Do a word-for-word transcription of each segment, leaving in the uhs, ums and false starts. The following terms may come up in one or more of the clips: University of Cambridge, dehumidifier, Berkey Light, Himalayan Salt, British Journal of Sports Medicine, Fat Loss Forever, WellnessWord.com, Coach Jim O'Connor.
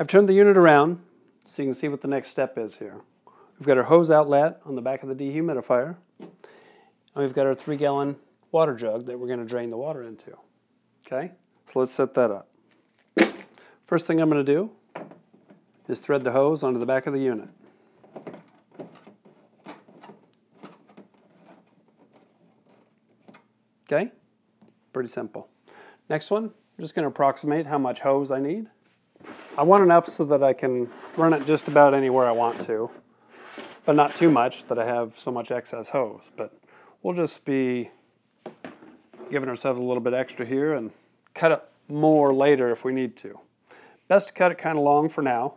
I've turned the unit around so you can see what the next step is here. We've got our hose outlet on the back of the dehumidifier, and we've got our three gallon water jug that we're going to drain the water into. Okay, so let's set that up. First thing I'm going to do is thread the hose onto the back of the unit. Okay, pretty simple. Next one, I'm just going to approximate how much hose I need. I want enough so that I can run it just about anywhere I want to, but not too much that I have so much excess hose. But we'll just be giving ourselves a little bit extra here and cut it more later if we need to. Best to cut it kind of long for now.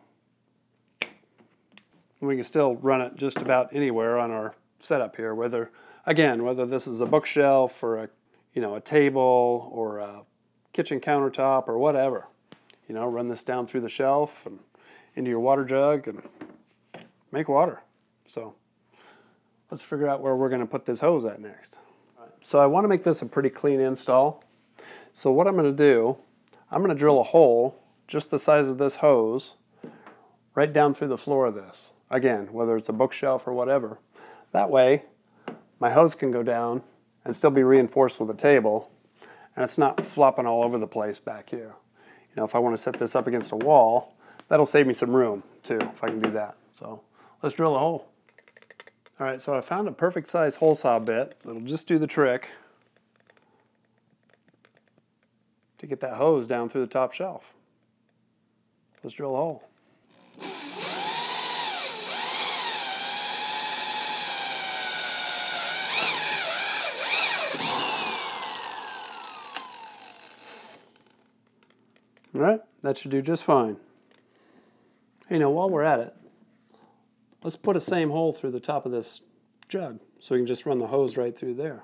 We can still run it just about anywhere on our setup here, whether, again, whether this is a bookshelf or a you know, a table or a kitchen countertop or whatever. You know, run this down through the shelf and into your water jug and make water. So let's figure out where we're going to put this hose at next. So I want to make this a pretty clean install. So what I'm going to do, I'm going to drill a hole just the size of this hose right down through the floor of this. Again, whether it's a bookshelf or whatever. That way, my hose can go down and still be reinforced with a table, and it's not flopping all over the place back here. You know, if I want to set this up against a wall, that'll save me some room too, if I can do that. So let's drill a hole. All right, so I found a perfect size hole saw bit that'll just do the trick to get that hose down through the top shelf. Let's drill a hole. All right, that should do just fine. Hey, now while we're at it, let's put a same hole through the top of this jug so we can just run the hose right through there.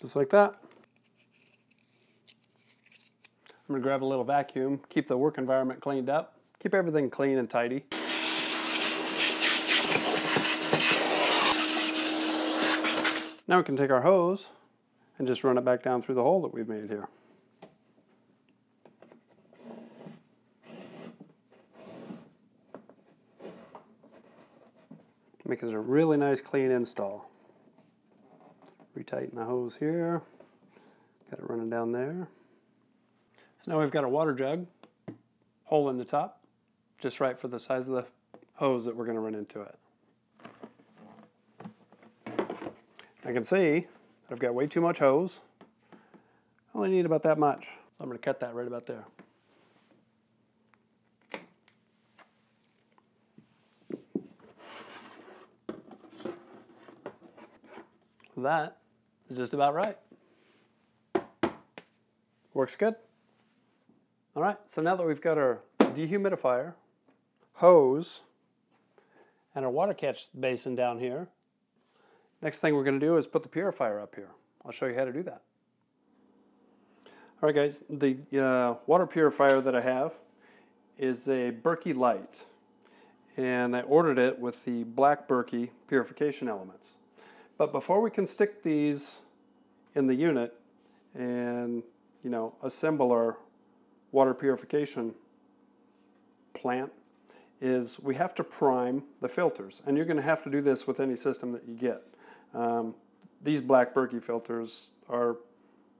Just like that. I'm gonna grab a little vacuum, keep the work environment cleaned up, keep everything clean and tidy. Now we can take our hose and just run it back down through the hole that we've made here. Make this a really nice clean install. Retighten the hose here. Got it running down there. So now we've got a water jug, hole in the top, just right for the size of the hose that we're going to run into it. I can see I've got way too much hose. I only need about that much. So I'm going to cut that right about there. That is just about right. Works good. All right, so now that we've got our dehumidifier, hose, and our water catch basin down here, next thing we're going to do is put the purifier up here. I'll show you how to do that. All right, guys, the uh, water purifier that I have is a Berkey Light, and I ordered it with the black Berkey purification elements. But before we can stick these in the unit and, you know, assemble our water purification plant, is we have to prime the filters, and you're going to have to do this with any system that you get. Um, these black Berkey filters are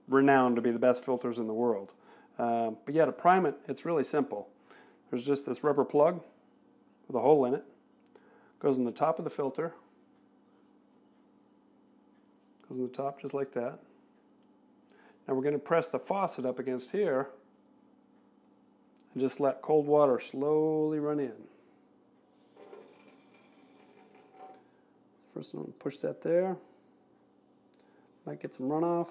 renowned to be the best filters in the world. Uh, but yeah, to prime it, it's really simple. There's just this rubber plug with a hole in it. Goes in the top of the filter. Goes in the top just like that. Now we're going to press the faucet up against here and just let cold water slowly run in. First, I'm going to push that there. Might get some runoff.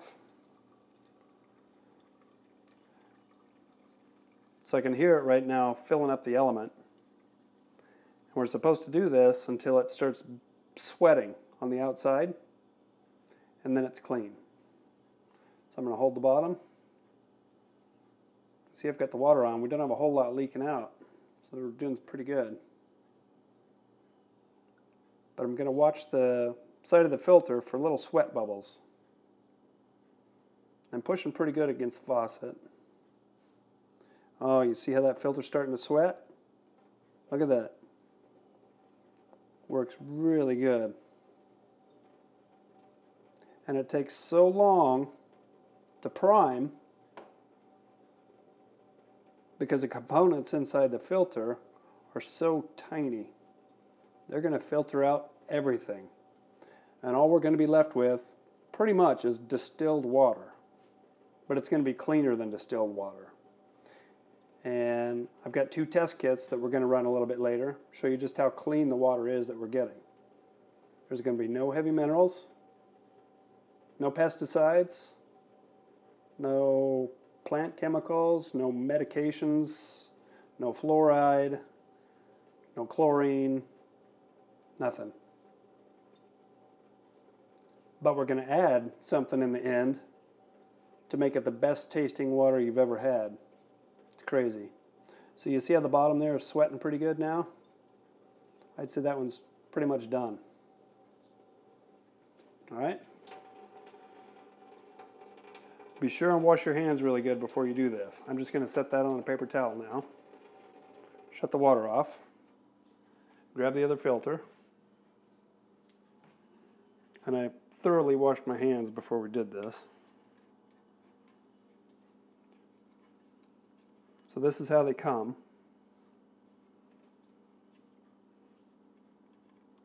So I can hear it right now filling up the element. And we're supposed to do this until it starts sweating on the outside, and then it's clean. So I'm going to hold the bottom. See, I've got the water on. We don't have a whole lot leaking out, so we're doing pretty good. but I'm going to watch the side of the filter for little sweat bubbles. I'm pushing pretty good against the faucet. Oh, you see how that filter's starting to sweat? Look at that. Works really good. And it takes so long to prime because the components inside the filter are so tiny. They're going to filter out everything. And all we're going to be left with pretty much is distilled water. But it's going to be cleaner than distilled water. And I've got two test kits that we're going to run a little bit later. Show you just how clean the water is that we're getting. There's going to be no heavy minerals, no pesticides, no plant chemicals, no medications, no fluoride, no chlorine, nothing. But we're going to add something in the end to make it the best tasting water you've ever had. It's crazy. So you see how the bottom there is sweating pretty good now? I'd say that one's pretty much done. All right. Be sure and wash your hands really good before you do this. I'm just going to set that on a paper towel now. Shut the water off. Grab the other filter. And I thoroughly washed my hands before we did this. So this is how they come,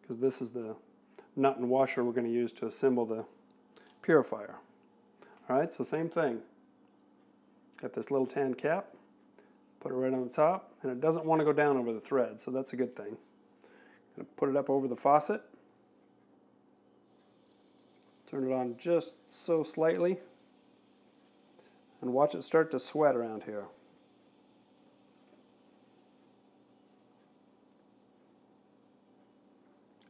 because this is the nut and washer we're going to use to assemble the purifier. Alright, so same thing. Got this little tan cap, put it right on the top, and it doesn't want to go down over the thread, so that's a good thing. Going to put it up over the faucet, turn it on just so slightly, and watch it start to sweat around here.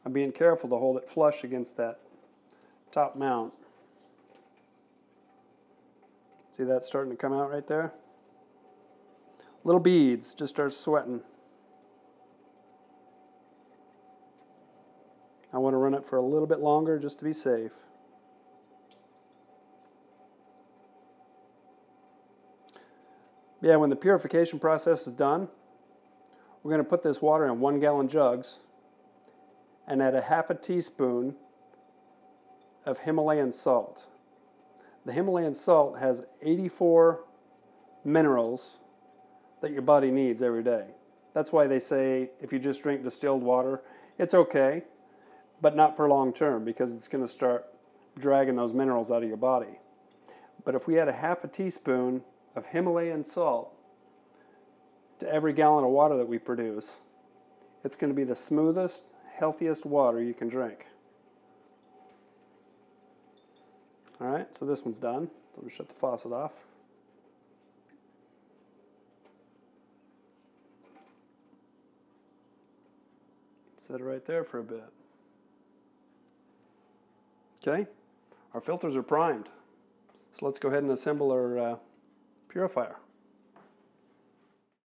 I'm being careful to hold it flush against that top mount. See that starting to come out right there? Little beads just start sweating. I want to run it for a little bit longer just to be safe. Yeah, when the purification process is done, we're going to put this water in one gallon jugs and add a half a teaspoon of Himalayan salt. The Himalayan salt has eighty-four minerals that your body needs every day. That's why they say if you just drink distilled water, it's okay, but not for long term, because it's going to start dragging those minerals out of your body. But if we add a half a teaspoon of Himalayan salt to every gallon of water that we produce, it's going to be the smoothest, healthiest water you can drink. Alright, so this one's done. So we shut the faucet off. Set it right there for a bit. Okay, our filters are primed. So let's go ahead and assemble our uh, purifier.